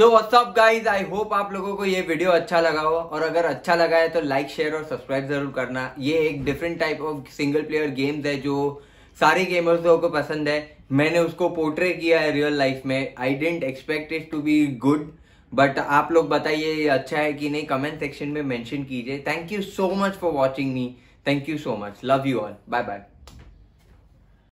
So what's up guys, I hope आप लोगों को ये वीडियो अच्छा लगा हो, और अगर अच्छा लगा है तो लाइक शेयर और सब्सक्राइब जरूर करना। ये एक different type of single player games है जो सारे गेमर्स लोगों को पसंद है। मैंने उसको पोर्ट्रे किया है रियल लाइफ में। I didn't expect it to be good, but आप लोग बताइए ये अच्छा है कि नहीं, कमेंट सेक्शन में मेंशन कीजिए। Thank you so much for watching me, thank you so much, love you all, bye bye.